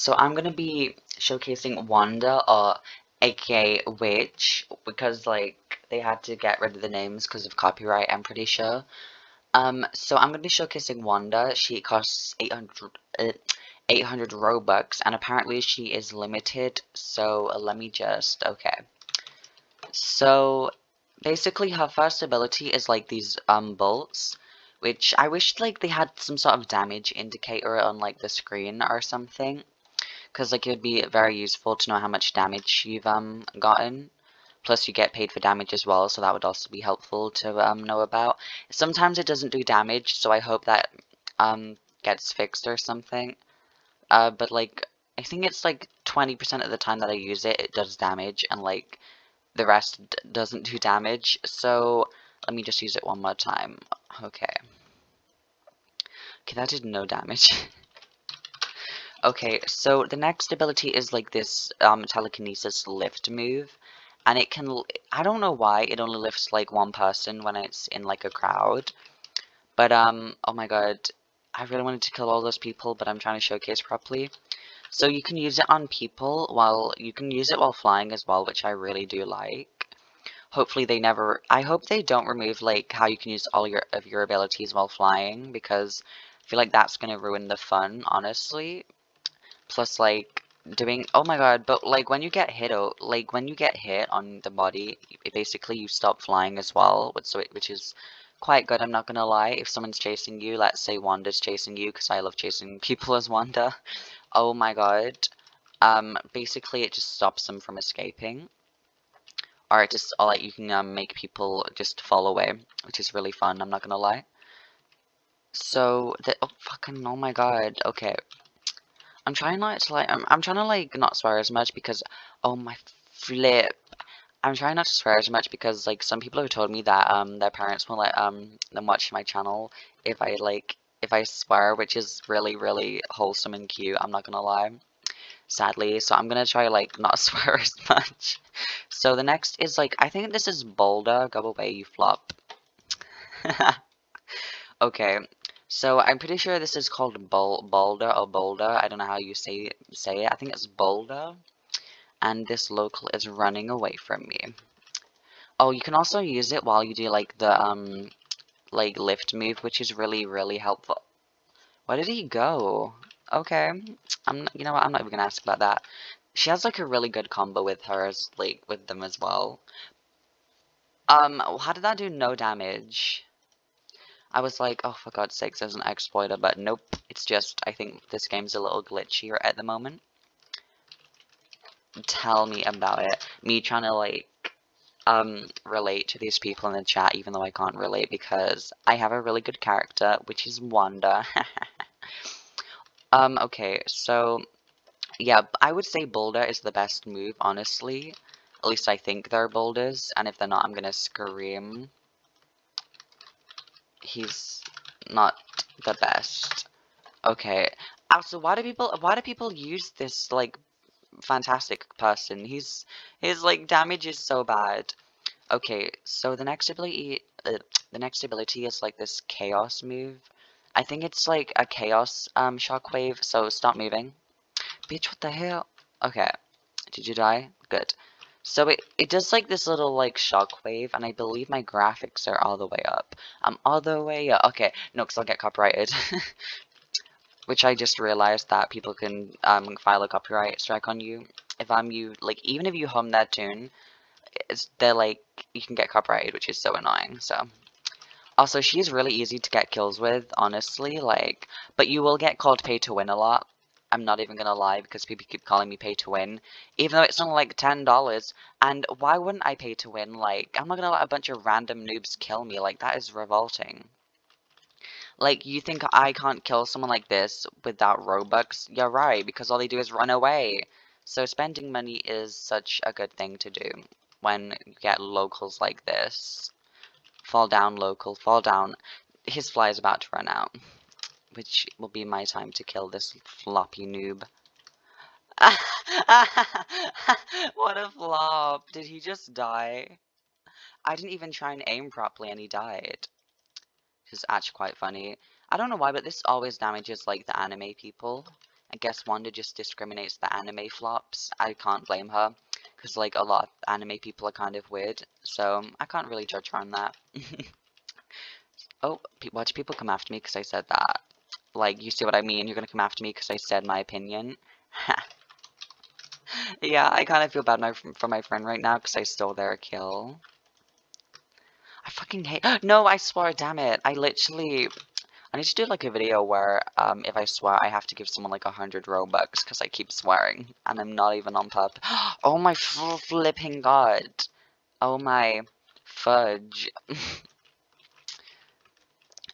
So I'm gonna be showcasing Wanda, or aka Witch, because like they had to get rid of the names because of copyright, I'm pretty sure. So I'm gonna be showcasing Wanda. She costs 800 Robux, and apparently she is limited, so let me just, okay. So basically her first ability is like these bolts, which I wish like they had some sort of damage indicator on like the screen or something, because like it would be very useful to know how much damage you've gotten. Plus you get paid for damage as well, so that would also be helpful to know about. Sometimes it doesn't do damage, so I hope that gets fixed or something. But like I think it's like 20% of the time that I use it, it does damage, and like the rest doesn't do damage. So let me just use it one more time. Okay, that did no damage. Okay, so the next ability is like this telekinesis lift move, and it can, I don't know why it only lifts like one person when it's in like a crowd, but oh my god, I really wanted to kill all those people, but I'm trying to showcase properly. So you can use it on people while, you can use it while flying as well, which I really do like. Hopefully they never, I hope they don't remove like how you can use all of your abilities while flying, because I feel like that's gonna ruin the fun, honestly. Plus like doing, oh my god, but like when you get hit, like when you get hit on the body, basically you stop flying as well, which is quite good, I'm not gonna lie. If someone's chasing you, let's say Wanda's chasing you, because I love chasing people as Wanda. Oh my god. Basically it just stops them from escaping. Or it just, or like you can make people just fall away, which is really fun, I'm not gonna lie. So the, oh fucking, oh my god, okay. I'm trying not to like, I'm trying to like not swear as much, because, oh my flip. I'm trying not to swear as much because, like, some people have told me that, their parents won't let, them watch my channel if I, like, if I swear, which is really, really wholesome and cute, I'm not gonna lie, sadly, so I'm gonna try, like, not swear as much. So the next is, like, I think this is Boulder, go away, you flop. Okay, so I'm pretty sure this is called Boulder or Boulder, I don't know how you say it, I think it's Boulder. And this local is running away from me. Oh, you can also use it while you do like the like lift move, which is really, really helpful. Where did he go? Okay, I'm not, you know what, I'm not even gonna ask about that. She has like a really good combo with hers, like with them as well. How did that do no damage? I was like, oh for god's sakes, there's an exploiter, but nope, it's just, I think this game's a little glitchier at the moment. Tell me about it. Me trying to like relate to these people in the chat, even though I can't relate because I have a really good character, which is Wanda. Okay, so yeah, I would say Boulder is the best move, honestly. At least I think they're boulders, and if they're not, I'm gonna scream. He's not the best. Okay. Also, why do people use this like fantastic person? His like damage is so bad. Okay, so the next ability is like this chaos move. I think it's like a chaos shockwave. So stop moving, bitch. What the hell? Okay, did you die? Good. So it does like this little like shockwave, and I believe my graphics are all the way up. I'm all the way up. Okay, no, because I'll get copyrighted. Which I just realized that people can file a copyright strike on you. Even if you hum their tune, they're like, you can get copyrighted, which is so annoying, so. Also, she's really easy to get kills with, honestly, like, but you will get called pay to win a lot. I'm not even gonna lie, because people keep calling me pay to win, even though it's only like $10, and why wouldn't I pay to win? Like, I'm not gonna let a bunch of random noobs kill me, like, that is revolting. Like, you think I can't kill someone like this without Robux? You're right, because all they do is run away. So spending money is such a good thing to do when you get locals like this. Fall down, local, fall down. His fly is about to run out, which will be my time to kill this floppy noob. What a flop. Did he just die? I didn't even try and aim properly and he died. Is actually quite funny. I don't know why, but this always damages like the anime people. I guess Wanda just discriminates the anime flops. I can't blame her, because like a lot of anime people are kind of weird, so I can't really judge her on that. Oh, watch people come after me because I said that. Like, you see what I mean? You're gonna come after me because I said my opinion. Yeah, I kind of feel bad for my friend right now because I stole their kill. I fucking hate— No, I swore, damn it. I need to do like a video where if I swear I have to give someone like 100 Robux because I keep swearing and I'm not even on purpose. Oh my flipping god. Oh my fudge.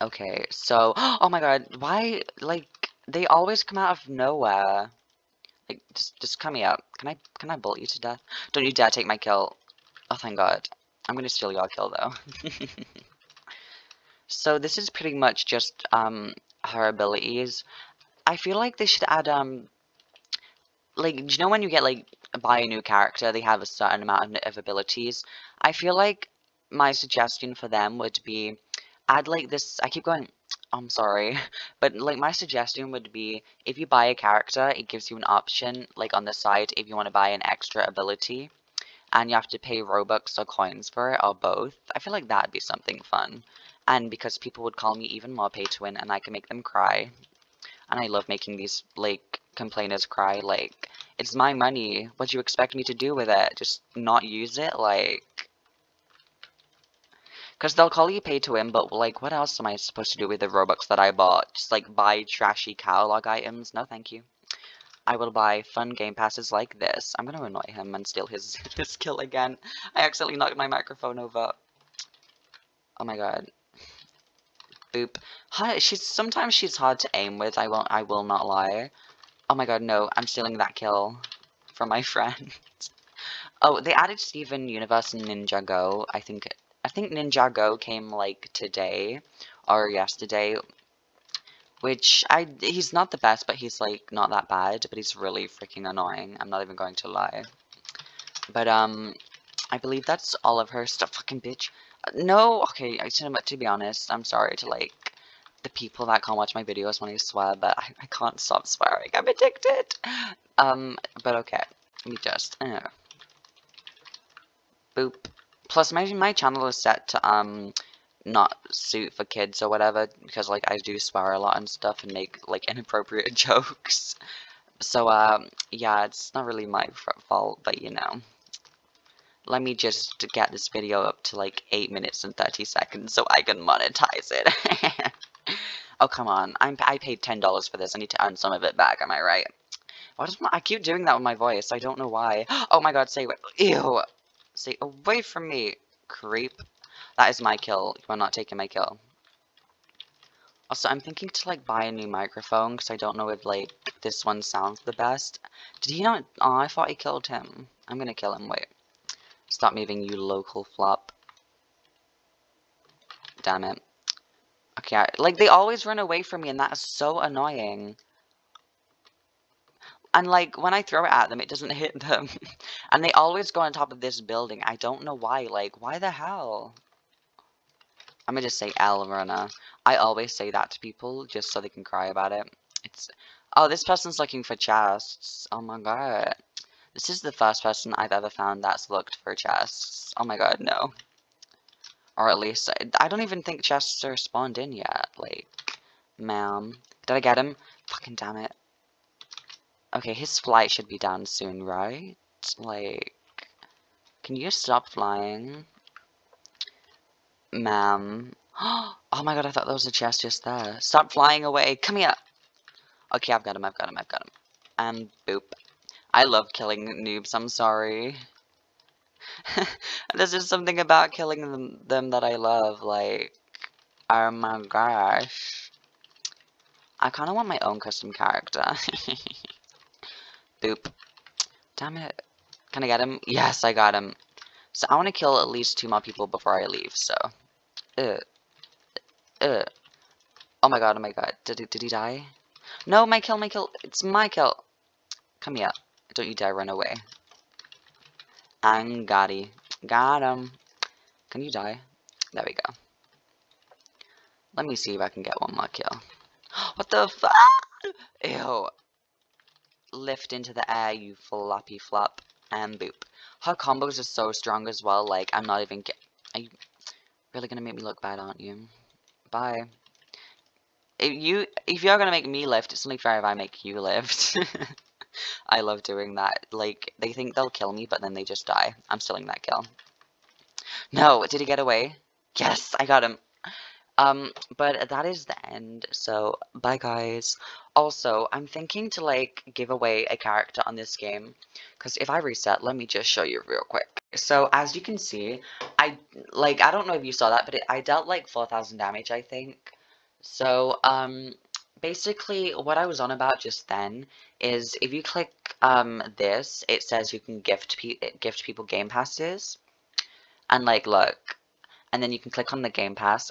Okay, so, oh my god, why, like, they always come out of nowhere. Like, just cut me up. Can I bullet you to death? Don't you dare take my kill. Oh, thank god. I'm gonna steal your kill, though. So, this is pretty much just, her abilities. I feel like they should add, like, do you know when you get, like, buy a new character, they have a certain amount of abilities? I feel like my suggestion for them would be, add like this— I keep going, I'm sorry, but like my suggestion would be, if you buy a character, it gives you an option like on the side if you want to buy an extra ability, and you have to pay Robux or coins for it, or both. I feel like that'd be something fun, and because people would call me even more pay to win, and I can make them cry, and I love making these like complainers cry. Like, it's my money, what do you expect me to do with it? Just not use it? Like, because they'll call you pay to win, but like, what else am I supposed to do with the Robux that I bought? Just like buy trashy catalog items? No, thank you. I will buy fun game passes like this. I'm gonna annoy him and steal his kill again. I accidentally knocked my microphone over. Oh my god. Boop. Hi. Sometimes she's hard to aim with. I will not lie. Oh my god, no! I'm stealing that kill from my friend. Oh, they added Steven Universe and Ninjago. I think Ninjago came like today or yesterday, which he's not the best, but he's like not that bad, but he's really freaking annoying. I'm not even going to lie. But I believe that's all of her stuff. Fucking bitch. No, okay. To be honest, I'm sorry to like the people that can't watch my videos when I swear, but I can't stop swearing. I'm addicted. But okay. Let me just boop. Plus, my channel is set to, not suit for kids or whatever, because, like, I do swear a lot and stuff and make, like, inappropriate jokes. So, yeah, it's not really my fault, but, you know. Let me just get this video up to, like, 8 minutes and 30 seconds so I can monetize it. Oh, come on. I paid $10 for this. I need to earn some of it back, am I right? Why does I keep doing that with my voice. I don't know why. Oh, my God, say what? Ew! Stay away from me, creep. That is my kill. You are not taking my kill. Also, I'm thinking to, like, buy a new microphone, because I don't know if, like, this one sounds the best. Did he not? Oh, I thought he killed him. I'm gonna kill him. Wait. Stop moving, you local flop. Damn it. Okay, like, they always run away from me, and that is so annoying. And, like, when I throw it at them, it doesn't hit them. And they always go on top of this building. I don't know why. Like, why the hell? I'm gonna just say L runner. I always say that to people just so they can cry about it. It's— oh, this person's looking for chests. Oh, my God. This is the first person I've ever found that's looked for chests. Oh, my God, no. Or at least, I don't even think chests are spawned in yet. Like, ma'am. Did I get him? Fucking damn it. Okay, his flight should be down soon, right? Like, can you stop flying? Ma'am. Oh my god, I thought there was a chest just there. Stop flying away. Come here. Okay, I've got him. And boop. I love killing noobs, I'm sorry. There's just something about killing them that I love, like, oh my gosh. I kind of want my own custom character. Boop. Damn it. Can I get him? Yes, I got him. So I want to kill at least 2 more people before I leave, so. Oh my god. Did he die? No, my kill. It's my kill. Come here. Don't you dare run away. And got him. Can you die? There we go. Let me see if I can get one more kill. What the fuck? Ew. lift into the air, you floppy flop, and boop. Her combos are so strong as well, like, I'm not even Are you really gonna make me look bad, aren't you? Bye. If you're gonna make me lift, it's only fair if I make you lift. I love doing that. Like, they think they'll kill me, but then they just die. I'm stealing that kill. No, did he get away? Yes, I got him. But that is the end, so bye guys. Also, I'm thinking to, like, give away a character on this game, because if I reset, let me just show you real quick. So, as you can see, I don't know if you saw that, but I dealt, like, 4,000 damage, I think. So, basically, what I was on about just then is if you click, this, it says you can gift people game passes, and, like, look, and then you can click on the game pass.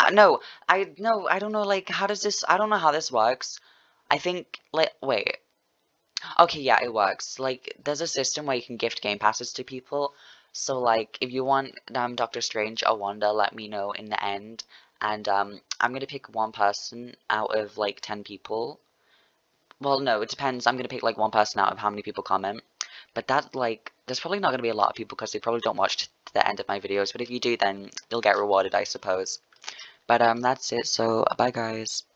I don't know, like, how does this, I don't know how this works. I think, like, wait. Okay, yeah, it works. Like, there's a system where you can gift game passes to people. So, like, if you want, Dr. Strange or Wanda, let me know in the end. And, I'm gonna pick one person out of, like, 10 people. Well, no, it depends. I'm gonna pick, like, one person out of how many people comment. But that, like, there's probably not gonna be a lot of people because they probably don't watch to the end of my videos. But if you do, then you'll get rewarded, I suppose. But that's it, so bye guys.